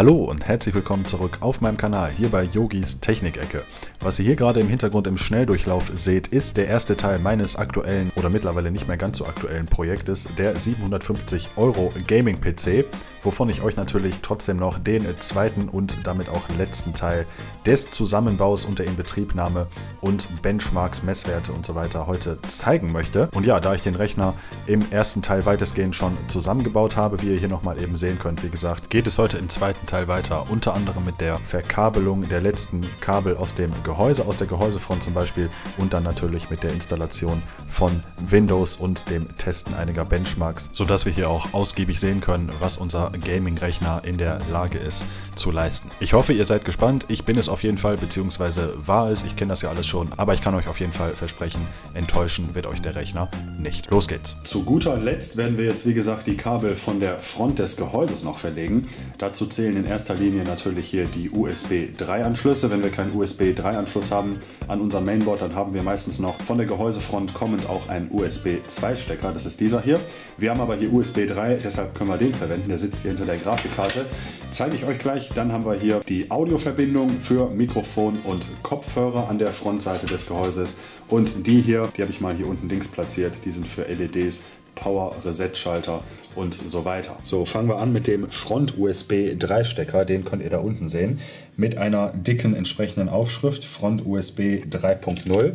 Hallo und herzlich willkommen zurück auf meinem Kanal, hier bei Yogis Technik Ecke. Was ihr hier gerade im Hintergrund im Schnelldurchlauf seht, ist der erste Teil meines aktuellen oder mittlerweile nicht mehr ganz so aktuellen Projektes, der 750 € Gaming PC, wovon ich euch natürlich trotzdem noch den zweiten und damit auch letzten Teil des Zusammenbaus und der Inbetriebnahme und Benchmarks, Messwerte und so weiter heute zeigen möchte. Und ja, da ich den Rechner im ersten Teil weitestgehend schon zusammengebaut habe, wie ihr hier nochmal eben sehen könnt, wie gesagt, geht es heute im zweiten Teil weiter, unter anderem mit der Verkabelung der letzten Kabel aus dem Gehäuse, aus der Gehäusefront zum Beispiel, und dann natürlich mit der Installation von Windows und dem Testen einiger Benchmarks, sodass wir hier auch ausgiebig sehen können, was unser Gaming-Rechner in der Lage ist zu leisten. Ich hoffe, ihr seid gespannt. Ich bin es auf jeden Fall, beziehungsweise war es. Ich kenne das ja alles schon, aber ich kann euch auf jeden Fall versprechen, enttäuschen wird euch der Rechner nicht. Los geht's! Zu guter Letzt werden wir jetzt, wie gesagt, die Kabel von der Front des Gehäuses noch verlegen. Dazu zählen in erster Linie natürlich hier die USB 3 Anschlüsse. Wenn wir keinen USB 3 Anschluss haben an unserem Mainboard, dann haben wir meistens noch von der Gehäusefront kommend auch einen USB 2 Stecker. Das ist dieser hier. Wir haben aber hier USB 3, deshalb können wir den verwenden. Der sitzt hier hinter der Grafikkarte. Zeige ich euch gleich. Dann haben wir hier die Audioverbindung für Mikrofon und Kopfhörer an der Frontseite des Gehäuses. Und die hier, die habe ich mal hier unten links platziert. Die sind für LEDs. Power-Reset-Schalter und so weiter. So, fangen wir an mit dem Front-USB-3-Stecker, den könnt ihr da unten sehen, mit einer dicken entsprechenden Aufschrift Front-USB 3.0.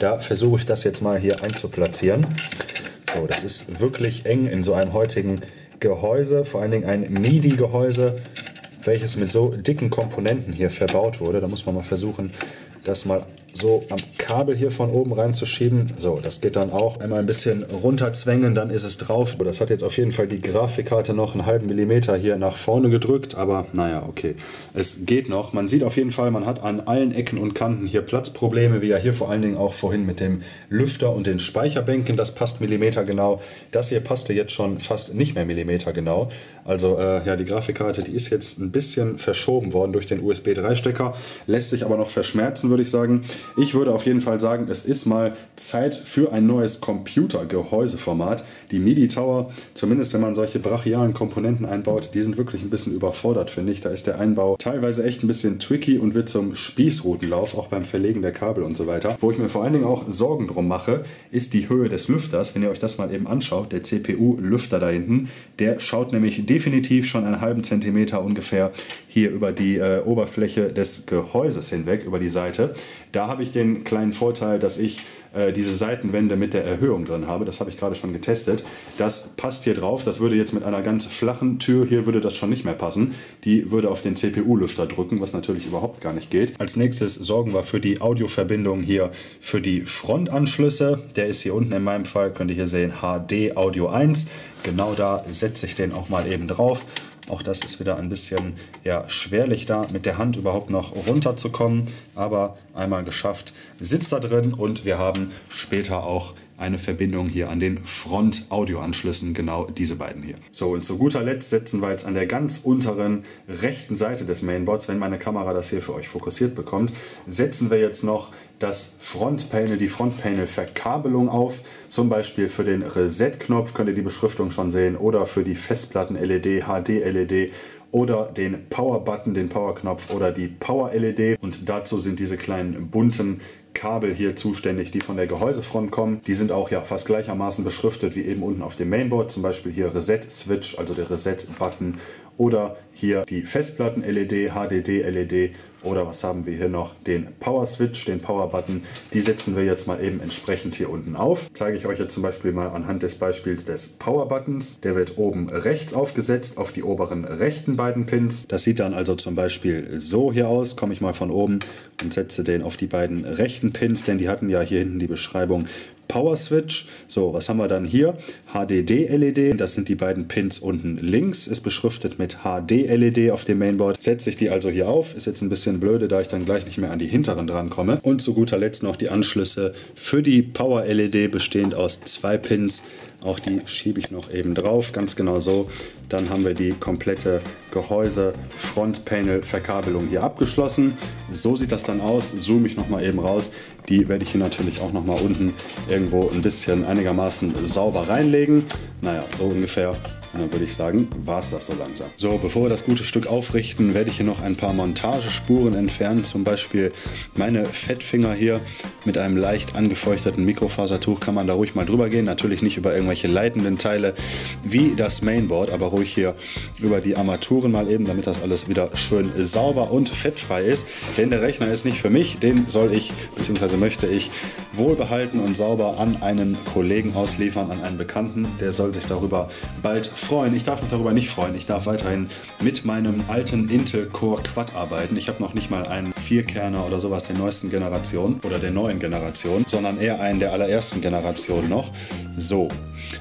Da versuche ich das jetzt mal hier einzuplatzieren. So, das ist wirklich eng in so einem heutigen Gehäuse, vor allen Dingen ein MIDI-Gehäuse, welches mit so dicken Komponenten hier verbaut wurde. Da muss man mal versuchen, das mal so am Kabel hier von oben reinzuschieben. So, das geht dann auch einmal ein bisschen runterzwängen, dann ist es drauf. Das hat jetzt auf jeden Fall die Grafikkarte noch einen halben Millimeter hier nach vorne gedrückt, aber naja, okay. Es geht noch. Man sieht auf jeden Fall, man hat an allen Ecken und Kanten hier Platzprobleme, wie ja hier vor allen Dingen auch vorhin mit dem Lüfter und den Speicherbänken. Das passt millimetergenau. Das hier passte jetzt schon fast nicht mehr millimetergenau. Also ja, die Grafikkarte, die ist jetzt ein bisschen verschoben worden durch den USB-3-Stecker, lässt sich aber noch verschmerzen, würde ich sagen. Ich würde auf jeden Fall sagen, es ist mal Zeit für ein neues Computergehäuseformat. Die MIDI-Tower, zumindest wenn man solche brachialen Komponenten einbaut, die sind wirklich ein bisschen überfordert, finde ich. Da ist der Einbau teilweise echt ein bisschen tricky und wird zum Spießrutenlauf, auch beim Verlegen der Kabel und so weiter. Wo ich mir vor allen Dingen auch Sorgen drum mache, ist die Höhe des Lüfters. Wenn ihr euch das mal eben anschaut, der CPU-Lüfter da hinten, der schaut nämlich definitiv schon einen halben Zentimeter ungefähr hier über die Oberfläche des Gehäuses hinweg, über die Seite. Da habe ich den kleinen Vorteil, dass ich diese Seitenwände mit der Erhöhung drin habe. Das habe ich gerade schon getestet. Das passt hier drauf. Das würde jetzt mit einer ganz flachen Tür hier würde das schon nicht mehr passen. Die würde auf den CPU-Lüfter drücken, was natürlich überhaupt gar nicht geht. Als nächstes sorgen wir für die Audioverbindung hier für die Frontanschlüsse. Der ist hier unten in meinem Fall, könnt ihr hier sehen, HD Audio 1. Genau da setze ich den auch mal eben drauf. Auch das ist wieder ein bisschen ja, schwerlich da, mit der Hand überhaupt noch runterzukommen. Aber einmal geschafft, sitzt da drin und wir haben später auch eine Verbindung hier an den Front-Audio-Anschlüssen, genau diese beiden hier. So, und zu guter Letzt setzen wir jetzt an der ganz unteren rechten Seite des Mainboards, wenn meine Kamera das hier für euch fokussiert bekommt, setzen wir jetzt noch das Frontpanel, die Frontpanel-Verkabelung auf. Zum Beispiel für den Reset-Knopf könnt ihr die Beschriftung schon sehen oder für die Festplatten-LED, HD-LED oder den Power-Button, den Power-Knopf oder die Power-LED. Und dazu sind diese kleinen bunten Kabel hier zuständig, die von der Gehäusefront kommen. Die sind auch ja fast gleichermaßen beschriftet wie eben unten auf dem Mainboard. Zum Beispiel hier Reset-Switch, also der Reset-Button oder hier die Festplatten-LED, HDD-LED oder was haben wir hier noch? Den Power-Switch, den Power-Button. Die setzen wir jetzt mal eben entsprechend hier unten auf. Zeige ich euch jetzt zum Beispiel mal anhand des Beispiels des Power-Buttons. Der wird oben rechts aufgesetzt auf die oberen rechten beiden Pins. Das sieht dann also zum Beispiel so hier aus. Komme ich mal von oben und setze den auf die beiden rechten Pins, denn die hatten ja hier hinten die Beschreibung Power Switch. So, was haben wir dann hier? HDD-LED, das sind die beiden Pins unten links, ist beschriftet mit HD-LED auf dem Mainboard. Setze ich die also hier auf, ist jetzt ein bisschen blöde, da ich dann gleich nicht mehr an die hinteren dran komme. Und zu guter Letzt noch die Anschlüsse für die Power-LED, bestehend aus 2 Pins. Auch die schiebe ich noch eben drauf, ganz genau so. Dann haben wir die komplette Gehäuse-Frontpanel-Verkabelung hier abgeschlossen. So sieht das dann aus. Zoome ich nochmal eben raus. Die werde ich hier natürlich auch nochmal unten irgendwo ein bisschen einigermaßen sauber reinlegen. Naja, so ungefähr Und dann würde ich sagen, war es das so langsam. So, bevor wir das gute Stück aufrichten, werde ich hier noch ein paar Montagespuren entfernen. Zum Beispiel meine Fettfinger hier mit einem leicht angefeuchteten Mikrofasertuch kann man da ruhig mal drüber gehen. Natürlich nicht über irgendwelche leitenden Teile wie das Mainboard, aber ruhig hier über die Armaturen mal eben, damit das alles wieder schön sauber und fettfrei ist. Denn der Rechner ist nicht für mich, den soll ich bzw. möchte ich wohlbehalten und sauber an einen Kollegen ausliefern, an einen Bekannten. Der soll sich darüber bald freuen. Ich darf mich darüber nicht freuen. Ich darf weiterhin mit meinem alten Intel Core Quad arbeiten. Ich habe noch nicht mal einen Vierkerner oder sowas der neuesten Generation oder der neuen Generation, sondern eher einen der allerersten Generation noch. So,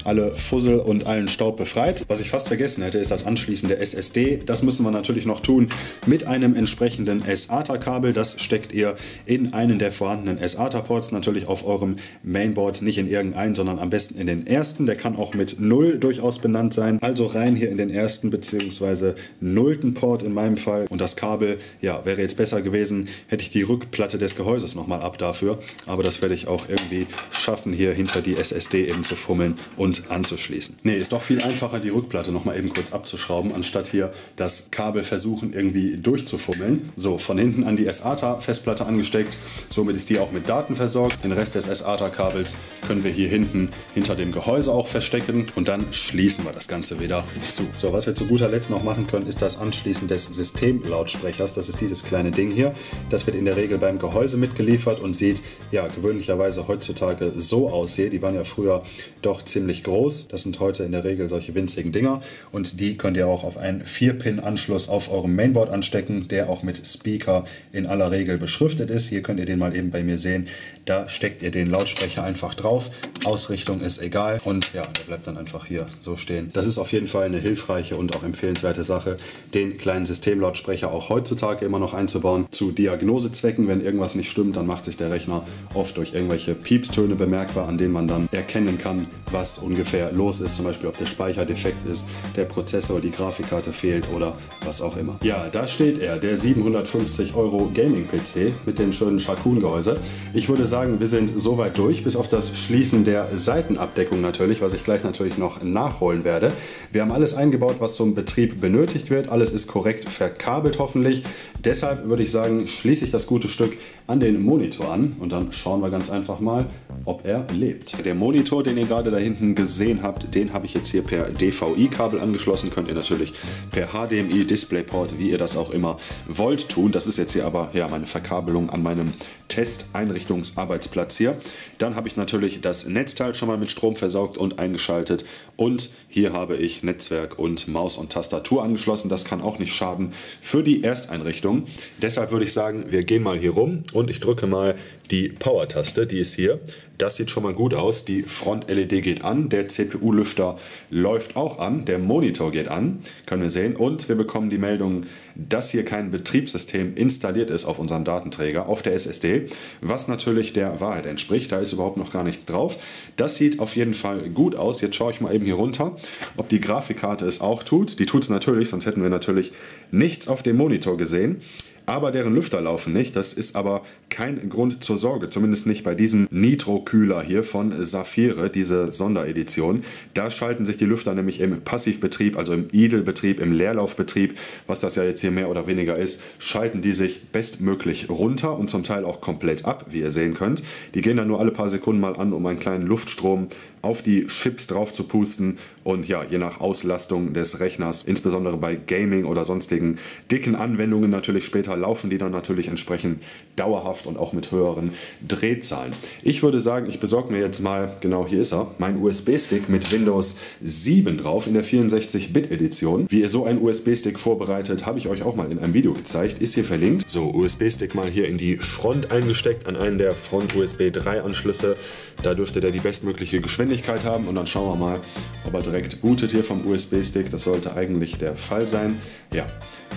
alle Fussel und allen Staub befreit. Was ich fast vergessen hätte, ist das Anschließen der SSD. Das müssen wir natürlich noch tun mit einem entsprechenden SATA-Kabel. Das steckt ihr in einen der vorhandenen SATA-Ports, natürlich auf eurem Mainboard, nicht in irgendeinen, sondern am besten in den ersten. Der kann auch mit 0 durchaus benannt sein. Also rein hier in den ersten bzw. 0. Port in meinem Fall. Und das Kabel, ja, wäre jetzt besser gewesen, hätte ich die Rückplatte des Gehäuses nochmal ab dafür. Aber das werde ich auch irgendwie schaffen, hier hinter die SSD eben zu fummeln und anzuschließen. Nee, ist doch viel einfacher, die Rückplatte nochmal eben kurz abzuschrauben, anstatt hier das Kabel versuchen irgendwie durchzufummeln. So, von hinten an die SATA-Festplatte angesteckt. Somit ist die auch mit Daten versorgt. Den Rest des SATA-Kabels können wir hier hinten hinter dem Gehäuse auch verstecken und dann schließen wir das Ganze wieder zu. So, was wir zu guter Letzt noch machen können, ist das Anschließen des Systemlautsprechers. Das ist dieses kleine Ding hier. Das wird in der Regel beim Gehäuse mitgeliefert und sieht ja gewöhnlicherweise heutzutage so aus hier. Die waren ja früher doch ziemlich groß. Das sind heute in der Regel solche winzigen Dinger und die könnt ihr auch auf einen 4-Pin-Anschluss auf eurem Mainboard anstecken, der auch mit Speaker in aller Regel beschriftet ist. Hier könnt ihr den mal eben bei mir sehen. Da steckt ihr den Lautsprecher einfach drauf. Ausrichtung ist egal und ja, der bleibt dann einfach hier so stehen. Das ist auf jeden Fall eine hilfreiche und auch empfehlenswerte Sache, den kleinen Systemlautsprecher auch heutzutage immer noch einzubauen. Zu Diagnosezwecken, wenn irgendwas nicht stimmt, dann macht sich der Rechner oft durch irgendwelche Piepstöne bemerkbar, an denen man dann erkennen kann, was ungefähr los ist. Zum Beispiel, ob der Speicher defekt ist, der Prozessor, die Grafikkarte fehlt oder was auch immer. Ja, da steht er, der 750 € Gaming-PC mit dem schönen Sharkoon-Gehäuse. Ich würde sagen, wir sind soweit durch, bis auf das Schließen der Seitenabdeckung natürlich, was ich gleich natürlich noch nachholen werde. Wir haben alles eingebaut, was zum Betrieb benötigt wird. Alles ist korrekt verkabelt hoffentlich. Deshalb würde ich sagen, schließe ich das gute Stück an den Monitor an und dann schauen wir ganz einfach mal, ob er lebt. Der Monitor, den ihr gerade da hinten gesehen habt, den habe ich jetzt hier per DVI-Kabel angeschlossen. Könnt ihr natürlich per HDMI, DisplayPort, wie ihr das auch immer wollt, tun. Das ist jetzt hier aber ja meine Verkabelung an meinem Testeinrichtungsarbeitsplatz hier. Dann habe ich natürlich das Netzteil schon mal mit Strom versorgt und eingeschaltet und hier habe ich Netzwerk und Maus und Tastatur angeschlossen. Das kann auch nicht schaden für die Ersteinrichtung. Deshalb würde ich sagen, wir gehen mal hier rum und ich drücke mal die Power-Taste, die ist hier. Das sieht schon mal gut aus. Die Front-LED geht an, der CPU-Lüfter läuft auch an, der Monitor geht an, können wir sehen. Und wir bekommen die Meldung, dass hier kein Betriebssystem installiert ist auf unserem Datenträger, auf der SSD, was natürlich der Wahrheit entspricht. Da ist überhaupt noch gar nichts drauf. Das sieht auf jeden Fall gut aus. Jetzt schaue ich mal eben hier runter, ob die Grafikkarte es auch tut. Die tut es natürlich, sonst hätten wir natürlich nichts auf dem Monitor gesehen. Aber deren Lüfter laufen nicht. Das ist aber kein Grund zur Sorge, zumindest nicht bei diesem Nitro-Kühler hier von Sapphire, diese Sonderedition. Da schalten sich die Lüfter nämlich im Passivbetrieb, also im Idle-Betrieb, im Leerlaufbetrieb, was das ja jetzt hier mehr oder weniger ist, schalten die sich bestmöglich runter und zum Teil auch komplett ab, wie ihr sehen könnt. Die gehen dann nur alle paar Sekunden mal an, um einen kleinen Luftstrom auf die Chips drauf zu pusten und ja, je nach Auslastung des Rechners, insbesondere bei Gaming oder sonstigen dicken Anwendungen natürlich später, laufen die dann natürlich entsprechend dauerhaft und auch mit höheren Drehzahlen. Ich würde sagen, ich besorge mir jetzt mal, genau hier ist er, mein USB-Stick mit Windows 7 drauf in der 64-Bit-Edition. Wie ihr so einen USB-Stick vorbereitet, habe ich euch auch mal in einem Video gezeigt, ist hier verlinkt. So, USB-Stick mal hier in die Front eingesteckt, an einen der Front-USB-3-Anschlüsse. Da dürfte der die bestmögliche Geschwindigkeit haben und dann schauen wir mal, ob er direkt bootet hier vom USB-Stick. Das sollte eigentlich der Fall sein. Ja,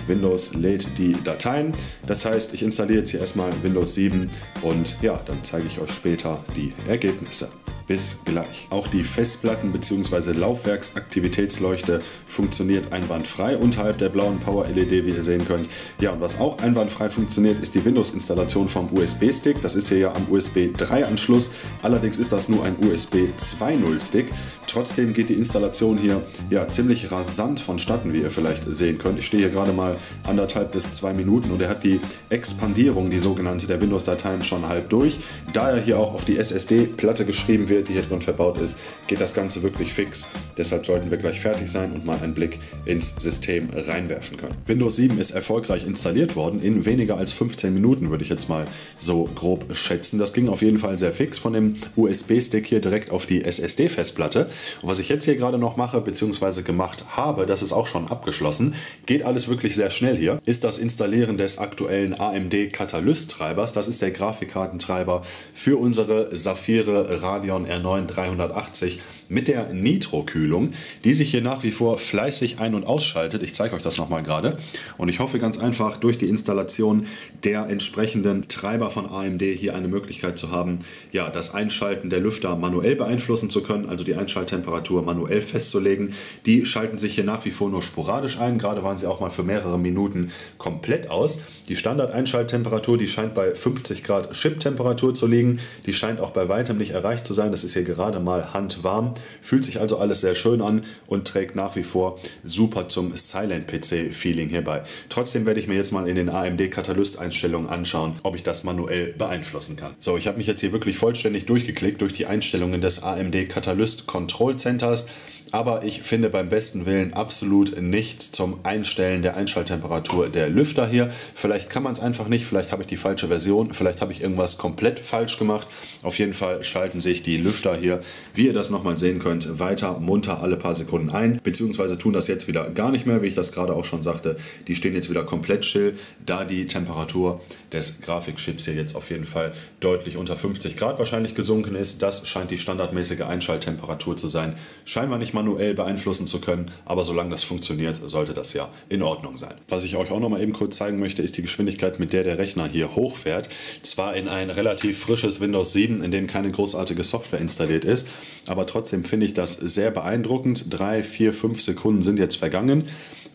Windows lädt die Dateien. Das heißt, ich installiere jetzt hier erstmal Windows 7 und ja, dann zeige ich euch später die Ergebnisse. Bis gleich. Auch die Festplatten- bzw. Laufwerksaktivitätsleuchte funktioniert einwandfrei unterhalb der blauen Power-LED, wie ihr sehen könnt. Ja, und was auch einwandfrei funktioniert, ist die Windows-Installation vom USB-Stick. Das ist hier ja am USB-3-Anschluss. Allerdings ist das nur ein USB 2.0-Stick. Trotzdem geht die Installation hier ja ziemlich rasant vonstatten, wie ihr vielleicht sehen könnt. Ich stehe hier gerade mal 1,5 bis 2 Minuten und er hat die Expandierung, die sogenannte, der Windows-Dateien schon halb durch. Da er hier auch auf die SSD-Platte geschrieben wird, die hier drin verbaut ist, geht das Ganze wirklich fix. Deshalb sollten wir gleich fertig sein und mal einen Blick ins System reinwerfen können. Windows 7 ist erfolgreich installiert worden in weniger als 15 Minuten, würde ich jetzt mal so grob schätzen. Das ging auf jeden Fall sehr fix von dem USB-Stick hier direkt auf die SSD-Festplatte. Und was ich jetzt hier gerade noch mache, beziehungsweise gemacht habe, das ist auch schon abgeschlossen, geht alles wirklich sehr schnell hier, ist das Installieren des aktuellen AMD Catalyst Treibers. Das ist der Grafikkartentreiber für unsere Sapphire Radeon R9 380 mit der Nitro-Kühlung, die sich hier nach wie vor fleißig ein- und ausschaltet. Ich zeige euch das nochmal gerade und ich hoffe ganz einfach durch die Installation der entsprechenden Treiber von AMD hier eine Möglichkeit zu haben, ja, das Einschalten der Lüfter manuell beeinflussen zu können, also die Einschalttemperatur manuell festzulegen. Die schalten sich hier nach wie vor nur sporadisch ein, gerade waren sie auch mal für mehrere Minuten komplett aus. Die Standard-Einschalttemperatur, die scheint bei 50 Grad Chip-Temperatur zu liegen, die scheint auch bei weitem nicht erreicht zu sein, das ist hier gerade mal handwarm. Fühlt sich also alles sehr schön an und trägt nach wie vor super zum Silent-PC-Feeling hierbei. Trotzdem werde ich mir jetzt mal in den AMD-Catalyst-Einstellungen anschauen, ob ich das manuell beeinflussen kann. So, ich habe mich jetzt hier wirklich vollständig durchgeklickt durch die Einstellungen des AMD-Catalyst-Control-Centers. Aber ich finde beim besten Willen absolut nichts zum Einstellen der Einschalttemperatur der Lüfter hier. Vielleicht kann man es einfach nicht, vielleicht habe ich die falsche Version, vielleicht habe ich irgendwas komplett falsch gemacht. Auf jeden Fall schalten sich die Lüfter hier, wie ihr das nochmal sehen könnt, weiter munter alle paar Sekunden ein. Beziehungsweise tun das jetzt wieder gar nicht mehr, wie ich das gerade auch schon sagte. Die stehen jetzt wieder komplett still, da die Temperatur des Grafikchips hier jetzt auf jeden Fall deutlich unter 50 Grad wahrscheinlich gesunken ist. Das scheint die standardmäßige Einschalttemperatur zu sein. Scheinbar nicht manuell beeinflussen zu können, aber solange das funktioniert, sollte das ja in Ordnung sein. Was ich euch auch noch mal eben kurz zeigen möchte, ist die Geschwindigkeit, mit der der Rechner hier hochfährt. Zwar in ein relativ frisches Windows 7, in dem keine großartige Software installiert ist, aber trotzdem finde ich das sehr beeindruckend. 3, 4, 5 Sekunden sind jetzt vergangen.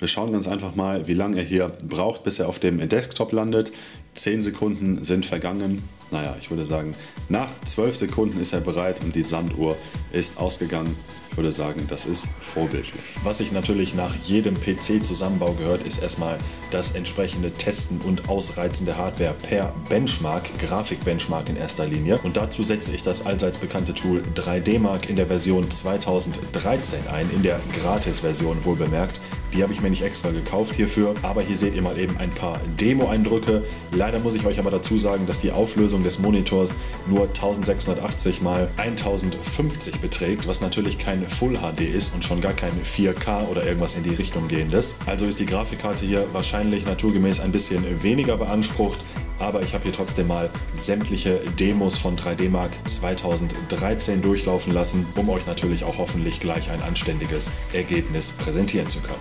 Wir schauen ganz einfach mal, wie lange er hier braucht, bis er auf dem Desktop landet. 10 Sekunden sind vergangen. Naja, ich würde sagen, nach 12 Sekunden ist er bereit und die Sanduhr ist ausgegangen. Ich würde sagen, das ist vorbildlich. Was sich natürlich nach jedem PC-Zusammenbau gehört, ist erstmal das entsprechende Testen und Ausreizen der Hardware per Benchmark, Grafikbenchmark in erster Linie. Und dazu setze ich das allseits bekannte Tool 3DMark in der Version 2013 ein, in der Gratis-Version wohlbemerkt. Die habe ich mir nicht extra gekauft hierfür, aber hier seht ihr mal eben ein paar Demo-Eindrücke. Leider muss ich euch aber dazu sagen, dass die Auflösung des Monitors nur 1680 x 1050 beträgt, was natürlich kein Full HD ist und schon gar kein 4K oder irgendwas in die Richtung gehendes. Also ist die Grafikkarte hier wahrscheinlich naturgemäß ein bisschen weniger beansprucht, aber ich habe hier trotzdem mal sämtliche Demos von 3DMark 2013 durchlaufen lassen, um euch natürlich auch hoffentlich gleich ein anständiges Ergebnis präsentieren zu können.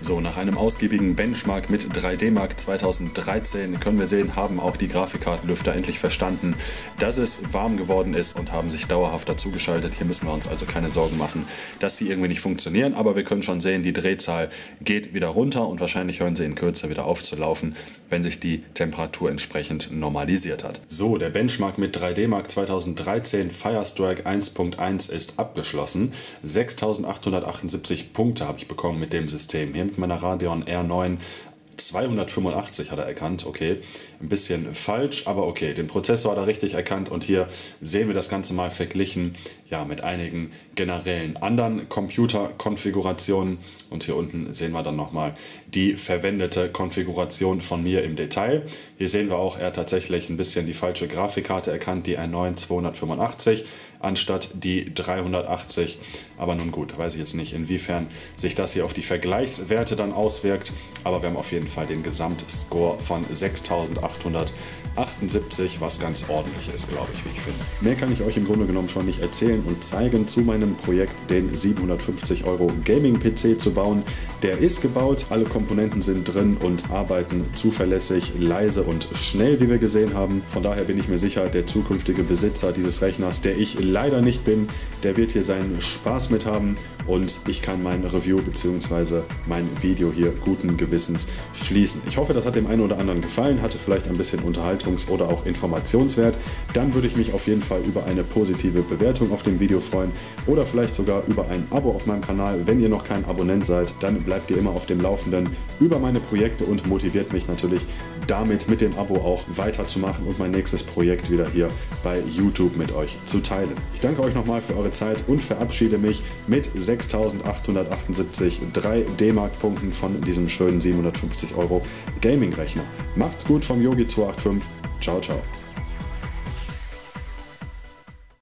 So, nach einem ausgiebigen Benchmark mit 3DMark 2013 können wir sehen, haben auch die Grafikkartenlüfter endlich verstanden, dass es warm geworden ist und haben sich dauerhaft dazu geschaltet. Hier müssen wir uns also keine Sorgen machen, dass die irgendwie nicht funktionieren, aber wir können schon sehen, die Drehzahl geht wieder runter und wahrscheinlich hören sie in Kürze wieder auf zu laufen, wenn sich die Temperatur entsprechend normalisiert hat. So, der Benchmark mit 3DMark 2013 Firestrike 1.1 ist abgeschlossen. 6.878 Punkte habe ich bekommen mit dem System hier. Meiner Radeon R9 285 hat er erkannt, okay, ein bisschen falsch, aber okay, den Prozessor hat er richtig erkannt und hier sehen wir das Ganze mal verglichen, ja, mit einigen generellen anderen Computerkonfigurationen und hier unten sehen wir dann nochmal die verwendete Konfiguration von mir im Detail. Hier sehen wir auch, er hat tatsächlich ein bisschen die falsche Grafikkarte erkannt, die R9 285. Anstatt die 380, aber nun gut, weiß ich jetzt nicht, inwiefern sich das hier auf die Vergleichswerte dann auswirkt, aber wir haben auf jeden jeden Fall den Gesamtscore von 6878, was ganz ordentlich ist, glaube ich, wie ich finde. Mehr kann ich euch im Grunde genommen schon nicht erzählen und zeigen zu meinem Projekt, den 750 € Gaming-PC zu bauen. Der ist gebaut, alle Komponenten sind drin und arbeiten zuverlässig, leise und schnell, wie wir gesehen haben. Von daher bin ich mir sicher, der zukünftige Besitzer dieses Rechners, der ich leider nicht bin, der wird hier seinen Spaß mit haben und ich kann mein Review bzw. mein Video hier guten Gewissens schließen. Ich hoffe, das hat dem einen oder anderen gefallen, hatte vielleicht ein bisschen Unterhaltungs- oder auch Informationswert. Dann würde ich mich auf jeden Fall über eine positive Bewertung auf dem Video freuen oder vielleicht sogar über ein Abo auf meinem Kanal. Wenn ihr noch kein Abonnent seid, dann bleibt ihr immer auf dem Laufenden über meine Projekte und motiviert mich natürlich damit mit dem Abo auch weiterzumachen und mein nächstes Projekt wieder hier bei YouTube mit euch zu teilen. Ich danke euch nochmal für eure Zeit und verabschiede mich mit 6878 3D-Mark-Punkten von diesem schönen 750 € Gaming-Rechner. Macht's gut vom Yogi285. Ciao, ciao.